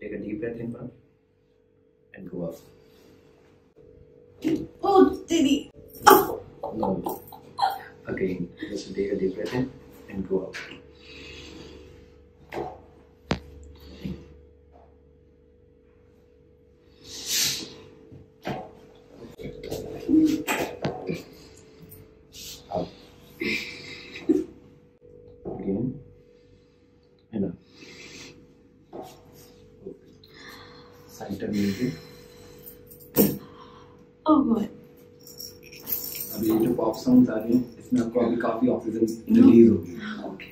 Take a deep breath in, ma'am, and go off. Oh, Didi. Oh. No. Again, just take a deep breath in and go out. Out. Again. And up. Okay. Side turn in. Oh God. अभी जो pop sounds आ रहे हैं इसमें आपको अभी काफी oxygen release होगी। Okay.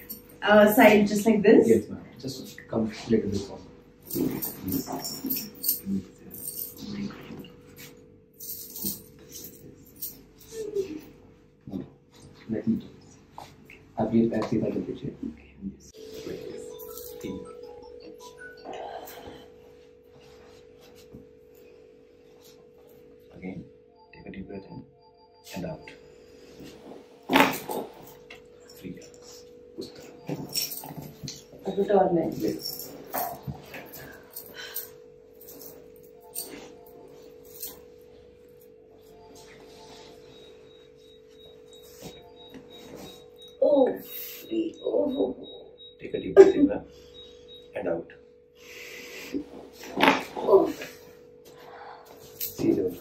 Side just like this. Yes ma'am. Just come like this. Let me do this. आप ये पैर सीधा कर दीजिए। तीन Again, take a deep breath in and out. 3 hours. A good or night? Yes. Oh, free. Oh. Take a deep breath in and out. Oh. Zero.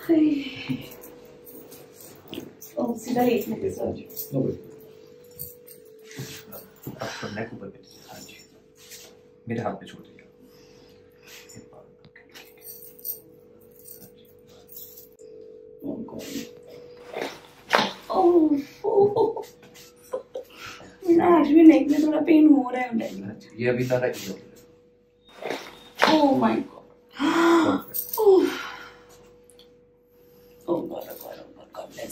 Oh, सीधा एक में कैसा जी? No way. आप तो नेक ऊपर पे हाँ जी. मेरे हाथ पे छोड़ दिया. Oh God. Oh. मेरा आज भी नेक में थोड़ा पेन हो रहा है उधर. ये अभी तारा ही हो रहा है. Oh my God. Oh. Oh God, God, God, God bless.